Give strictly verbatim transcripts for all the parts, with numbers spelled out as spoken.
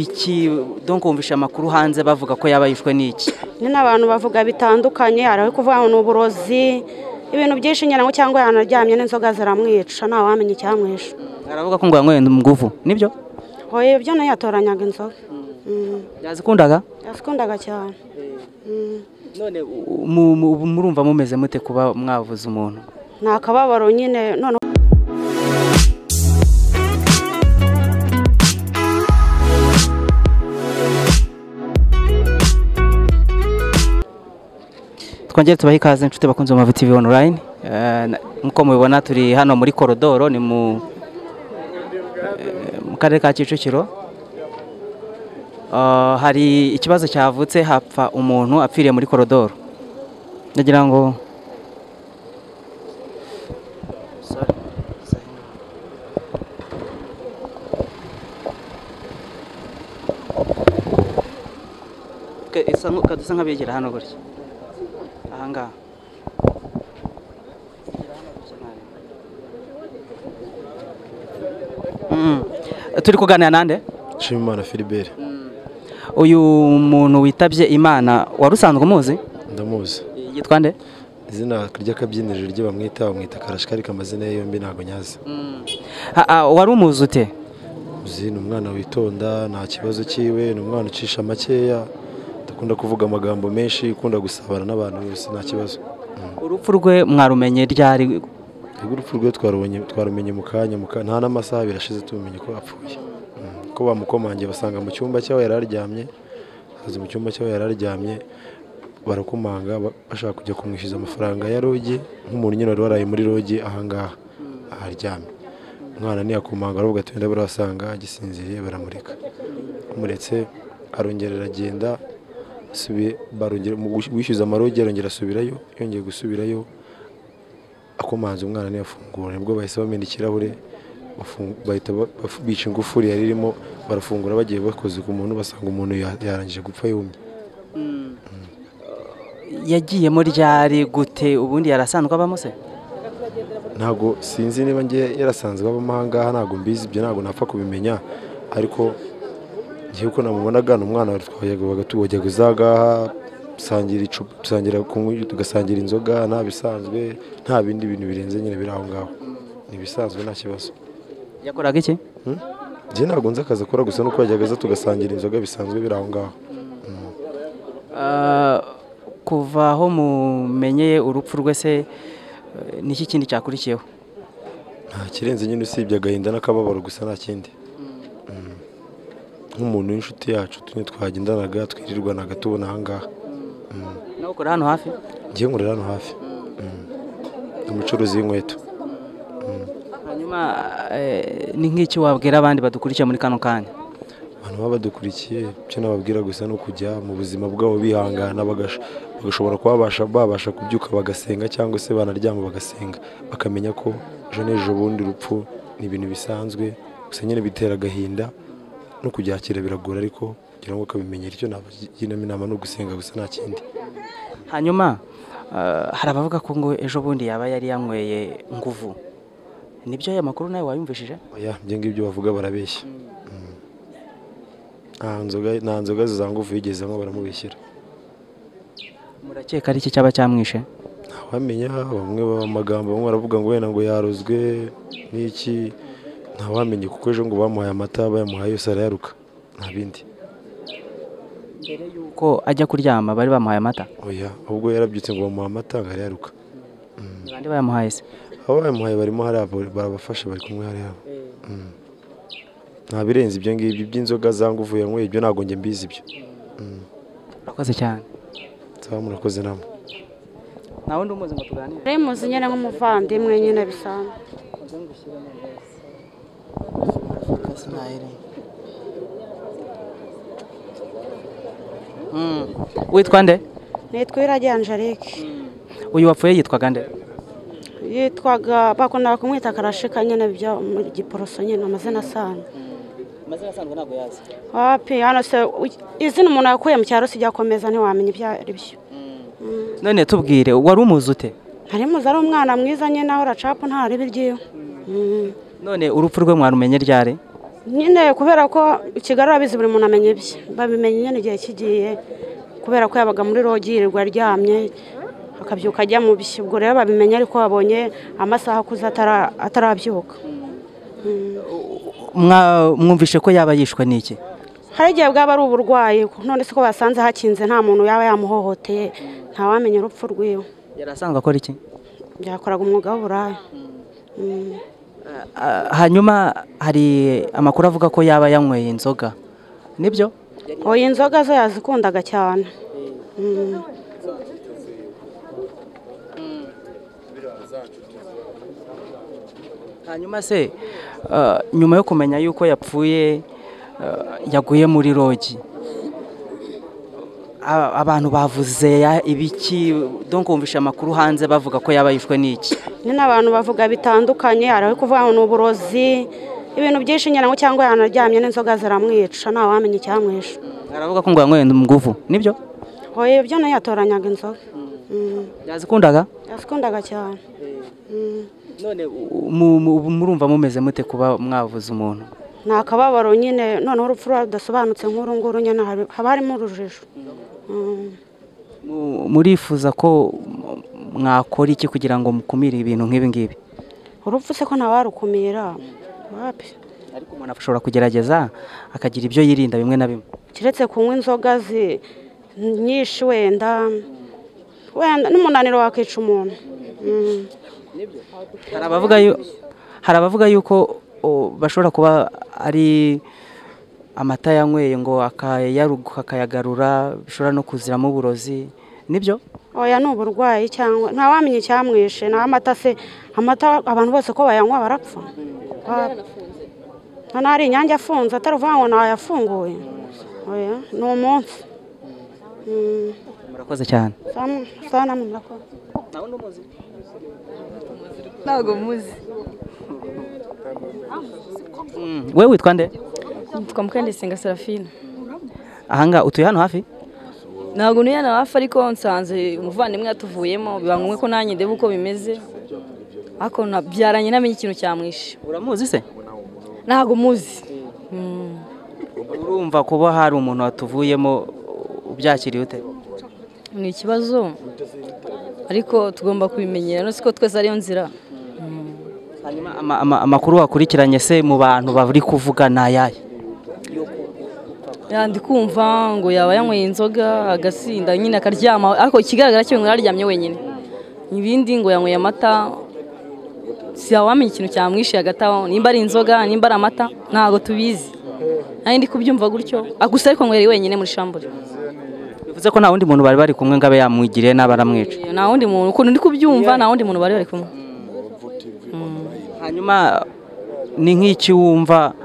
Iki donc umvisha makuru hanze bavuga ko yabayishwe niki nina abantu bavuga bitandukanye araho kuvuga no burozi ibintu byinshi nyana ngo cyangwa yanaryamye n'inzoga zaramwica na wamenye cyamwisha aravuga ko ngo yanyweye umuguvu nibyo hoye byo no yatoranyaga inzoga yazikundaga yazikundaga cyane none murumva mumeze mute kuba mwavuze umuntu nakababaro nyine none Twongere tubahe ikaze inshuti bakunze Umubavu T V Online. Nkuko mubibona turi hano muri korodoro ni mu karere ka Kicukiro. Hari ikibazo cyavutse hapfa umuntu apfiriye muri korodoro. Ndagira ngo kadusa nk'abegera hano gutya. Hanga mm. turi kuganira nande Shimimana Philibert uyu muntu witabye Imana warusanzwe umuzi ndamuzi yitwa nde izina kirya kabyinirije rye bamwita bamwita karashikari kamazina yombi ntago nyaze mm. wari umuzi ute uzina umwana witonda nta kibazo ciwe n'umwana ucisha makeya kunda kuvuga amagambo menshi ukunda gusabana n'abantu bose nta kibazo urupfu rwe mwarumenye ryari urupfu rwe twarubonye twarumenye mu kanya nta n'amasaha birashize tumenye ko apfuye ko bamukomangiye basanga mu cyumba cyawe yararyamye azi mu cyumba cyawe yararyamye barakomanga bashaka kujya kumwishyuza amafaranga ya rogi nk'umuntu nyine wari waraye muri rogi ahangaha aharyamye umwana ntiyakomanga aravuga ati wenda barasanga gisinziriye baramureka umuretse arongerera agenda subi barongera wishyuza amarogera arongera asubirayo yongeye gusubirayo akomanze umwana n'yafungura nibwo bahise bamendikira bure bahita bica ingufuri yari irimo barafungura bagiye bakoze ku muntu basanga umuntu yarangije gupfa yumye yagiye muri ryari gute ubundi yarasanzwe abamo se ntago sinzi niba ngiye yarasanzwe abamo hangaha ntago mbizi ibyo ntago napfa kubimenya ariko Niko namubonaga umwana wari twayaga bagatubojya guzaga sangira icupa sangira kunywa tugasangira inzoga nta bisanzwe nta bindi bintu birenze nyine biraho ngaho nibisanzwe nta kibazo yakoraga iki je ntago nza kaza akora gusa nuko yajyagaza tugasangira inzoga bisanzwe biraho ngaho ah kuva aho mumenyeye urupfu rwe se niki kindi cyakurikiyeho nta kirenze nyine usibye agahinda n'akababaro gusa nta kindi nk'umuntu w'inshuti yacu tunye twagendanaga twirirwanaga tubona hangaha nawe ukora hano hafi ngiye nkorera hano hafi umucuruzi w'inkweto hanyuma ni nk'iki wabwira abandi badukurikiye muri kano kanya abantu baba badukurikiye cyo nababwira gusa no kujya mu buzima bwabo bihangana bagashobora kubabasha babasha kubyuka bagasenga cyangwa se banaryama bagasenga bakamenya ko ejo n'ejo bundi urupfu ni ibintu bisanzwe gusa nyine bitera agahinda no kujyakira biragora ariko kugira ngo kabimenyere cyo nabaginama inama no gusenga gusa nta kindi hanyuma harabavuga ko ngo ejo bundi yaba yari yanyweye nguvu nibyo aya makuru nayo wayumvishije oya byo ngibyo bavuga barabeshya ah nzoga na nzoga za nguvu yigezemo baramubishyira murakeka ari iki cyaba cyamwishe wamenya bamwe b'amagambo bamwe baravuga ngo wenda ngo yarozwe n'iki ntawamenye kuko ejo ngo bamuhaye amata bayamuhaye yose arayaruka nta bindi mbere yuko ajya kuryama bari bamuhaye amata oya ubwo yarabyutse ngo bamuhaye amata ngo arayaruka kandi bayamuhaye se abo bayamuhaye barimo hari abo barabafashe bari kumwe hari abo nta birenze ibyo ngibyo by'inzoga za nguvu yanyweye ibyo ntago nge mbizi ibyo urakoze cyane cyane murakoze namwe nawe ndi umuzi ngo tuganire rero muzi nyene nk'umuvandimwe nyine bisanzwe Mm. Witwa nde? Nitwa Irajya Angelique. Uyu wapfuye yitwaga nde? Yitwaga bakunda kumwita karashika nyene byo mu giporoso nyene amazina sana. Amazina sana ntago yazi. Wapi hano se izina umuntu yakuye mu cyaro sijya komeza nti wamenye ibyari byo. None tubwire wari umuzi ute? Ari muzi ari umwana mwiza nyene aho racapa ntari biryo. None urupfu rwe mwarumenye ryari? nyine kubera ko Kigali abizi buri muntu amenye ibye babimenye nyene gihe kigiye kubera ko yabaga muri rogirirwa ryamye akabyuka ajya mu bishibwo rero babimenye ariko babonye amasaha kuzatara atarabyuka mwumvishe ko yaba yishwe niki hari gihe bwaba ari uburwayi none siko basanze hakinze nta muntu yaba yamuhohoteye nta wamenye urupfu rwiwe yarasanzwe akora iki yakoraga umwuga w'uburayi hanyuma hari amakuru avuga ko yaba yanyweye inzoga nibyo oya inzoga zo yazikundaga cyane hanyuma se nyuma yo kumenya yuko yapfuye yaguye muri rogi abantu bavuze ibiki donc umvisha amakuru hanze bavuga ko yabayishwe niki ni nabantu bavuga bitandukanye araho kuvuga ngo n'uburozi ibintu byinshi nyanango cyangwa yanaryamye n'inzoga zaramwica nta wamenye cyamwisha aravuga ko ngo yanyweye umuguvu nibyo hoye byo nayo yatoranyaga inzoga yazikundaga yazikundaga cyane none murumva mumeze mute kuba mwavuze umuntu nta kababaro nyine none urupfu rudasobanutse nkuru nguru nyene haba harimo urujejo murifuza ko mwakora iki kugira ngo mukumire ibintu nk'ibi ngibi urupfu se ko ntawarukumira wapi ariko umuntu ashobora kugerageza akagira ibyo yirinda bimwe na bimwe kiretse kunywa inzoga nyinshi wenda wenda n'umunaniro wakica umuntu hari abavuga yuko bashobora kuba ari amata yanyweye ngo akayaruguka akayagarura bishobora no kuziramo uburozi nibyo oya ni uburwayi cyangwa nta wamenye cyamwishe na amata se amata abantu bose ko bayanywa barapfa nta ari inyange afunze atari uvango nta yafunguye oya ni umunsi murakoze cyane sana murakoze nawe n'umuzi nago muzi wewe witwa nde witwa Mukende Senga Serafina ahanga utuye hano hafi nago niya na hafi ariko nsanze umuvane mwe atuvuyemo bibanywe ko nanyi ndebe uko bimeze ako nabyaranye namenye ikintu cyamwishe uramuzi se nago muzi urumva kuba hari umuntu watuvuyemo ubyakiriye ute ni ikibazo ariko tugomba kubimenyera no siko twese ariyo nzira hanyuma amakuru wakurikiranye se mu bantu bari kuvuga nayaye yandi kumva ngo yaba yanyweye inzoga agasinda nyine akaryama ariko ikigaragara cyo ngo araryamye wenyine ibindi ngo yanyweye amata si awamenye ikintu cyamwishe agataho nimba ari inzoga nimba ari amata ntago tubizi nandi kubyumva gutyo agusa ariko ngo yari wenyine muri shambure bivuze ko nta wundi muntu bari bari kumwe ngabe yamwigire n'abaramwica nta wundi muntu uko ndi kubyumva nta wundi muntu bari bari kumwe hanyuma ni nk'iki wumva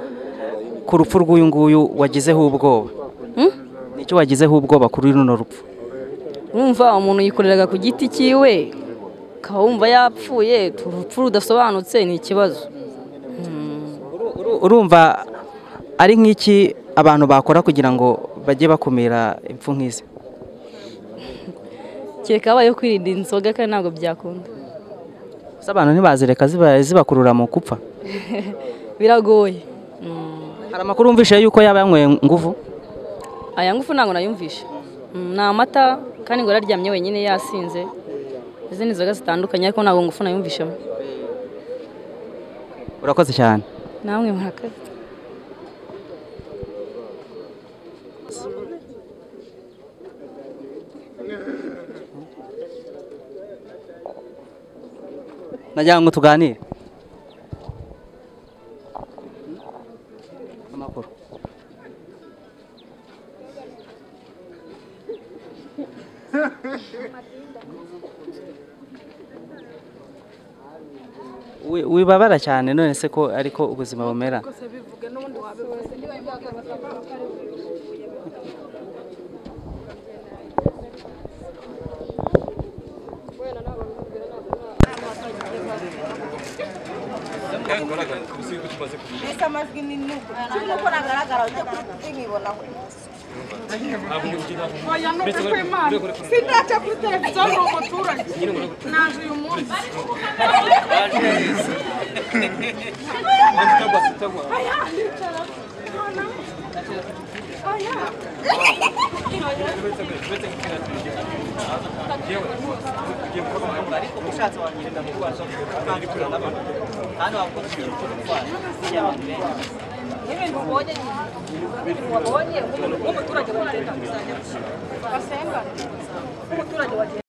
ku rupfu rw'uyu nguyu wagizeho ubwoba n'icyo wagizeho ubwoba kuri runo rupfu wumva umuntu yikoreraga ku giti cyiwe kawumva yapfuye urupfu rudasobanutse ni ikibazo urumva ari nk'iki abantu bakora kugira ngo bajye bakumira impfu nk'izi kereka abayo kwirinda inzoga kandi ntabwo byakunda abantu ntibazireka zibakurura mu kupfa biragoye hari amakuru wumvishe yuko yaba yanyweye nguvu aya nguvu ntabwo nayumvishe ni amata kandi ngo araryamye wenyine yasinze izindi nzoga zitandukanye ariko ntabwo nguvu nayumvishemo urakoze cyane namwe murakaze nagira ngo tuganire amakuru wibabara cyane none se ko ariko ubuzima bumera Sindacha kutera bizoro umuturage naje uyu munsi I